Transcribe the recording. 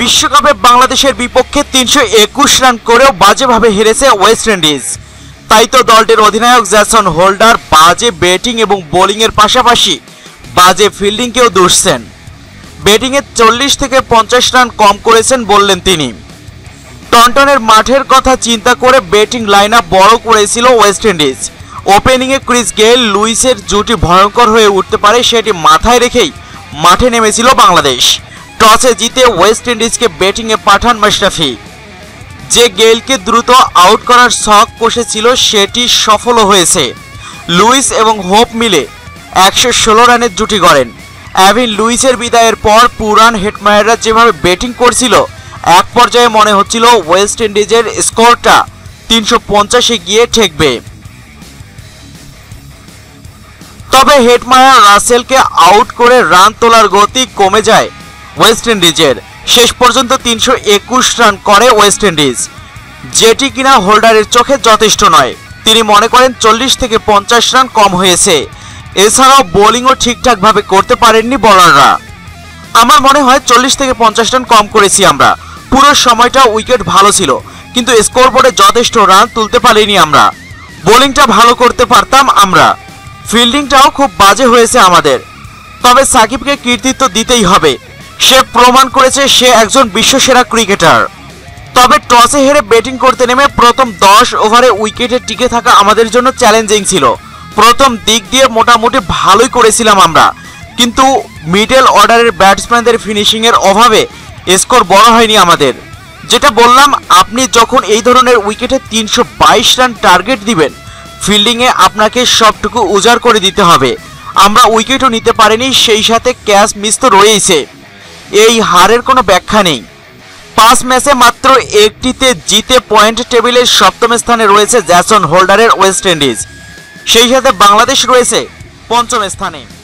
বিশ্বকাপে বাংলাদেশের বিপক্ষে ৩২১ রান করেও বাজেভাবে হেরেছে ওয়েস্ট ইন্ডিজ। তাই তো দলটির অধিনায়ক জ্যাসন হোল্ডার বাজে ব্যাটিং এবং বোলিংয়ের পাশাপাশি বাজে ফিল্ডিংকেও দোষছেন। ব্যাটিংয়ে ৪০ থেকে ৫০ রান কম করেছেন বললেন তিনি। টনটনের মাঠের কথা চিন্তা করে ব্যাটিং লাইন আপ বড় করেছিল ওয়েস্ট ইন্ডিজ। ওপেনিংয়ে ক্রিস গেইল লুইসের জুটি ভয়ঙ্কর হয়ে উঠতে পারে সেটি মাথায় রেখেই মাঠে নেমেছিল বাংলাদেশ। टॉसे जीते वेस्ट इंडिज के बैटिंग पाठान मशरफी जे गेल के द्रुत आउट करार शख कषे सेटी सफल हुए से। लुइस एवं होप मिले 116 रान जुटी करें। एविन लुइसर विदायर पर पुरान हेटमायररा जेभावे बैटिंग करछिल एक पर्याये मने होच्छिल वेस्ट इंडिजेर स्कोरटा 350 ए गिये ठेकबे। तबे हेटमायर रासेल के आउट करे रान तोलार गति कमे जाए वेस्ट इंडिजेर। शेष पर्यन्त ৩২১ रान करे वेस्ट इंडिज जेटी किना होल्डारेर चोखे जथेष्ट नय। तिनि मने करें ৪০ থেকে ৫০ रान कम हयेछे। एछाड़ाओ बोलिंगओ ठीकठाक भावे करते पारेननि बलाररा। आमार मने हय ৪০ থেকে ৫০ रान कम करेछि आमरा। पुरो समयटा उइकेट भालो छिलो किन्तु स्कोरबोर्डे जथेष्ट रान तुलते पारिनि आमरा। बोलिंगटा भालो करते पारताम आमरा। फिल्डिंगटाओ खूब बाजे हयेछे आमादेर। तबे साकिबके कृतित्व दितेई हबे। से प्रमाण करेছে সে একজন বিশ্বসেরা ক্রিকেটার। তবে টসে হেরে ব্যাটিং করতে নেমে প্রথম ১০ ওভারে উইকেটে টিকে থাকা আমাদের জন্য চ্যালেঞ্জিং ছিল। প্রথম দিক দিয়ে মোটামুটি ভালোই করেছিলাম আমরা, কিন্তু মিডল অর্ডারের ব্যাটসম্যানদের ফিনিশিং এর অভাবে স্কোর বড় হয়নি আমাদের। যেটা বললাম, আপনি যখন এই ধরনের উইকেটে ৩২২ রান টার্গেট দিবেন ফিল্ডিং এ আপনাকে সবটুকু উজাড় করে দিতে হবে। আমরা উইকেটও নিতে পারিনি, সেই সাথে ক্যাচ মিস তো রয়েইছে। এই হারের কোনো ব্যাখ্যা নেই। ৫ ম্যাচে মাত্র একটিতে জিতে পয়েন্ট টেবিলের সপ্তম স্থানে রয়েছে জ্যাসন হোল্ডারের ওয়েস্ট ইন্ডিজ। সেই সাথে বাংলাদেশ রয়েছে পঞ্চম স্থানে।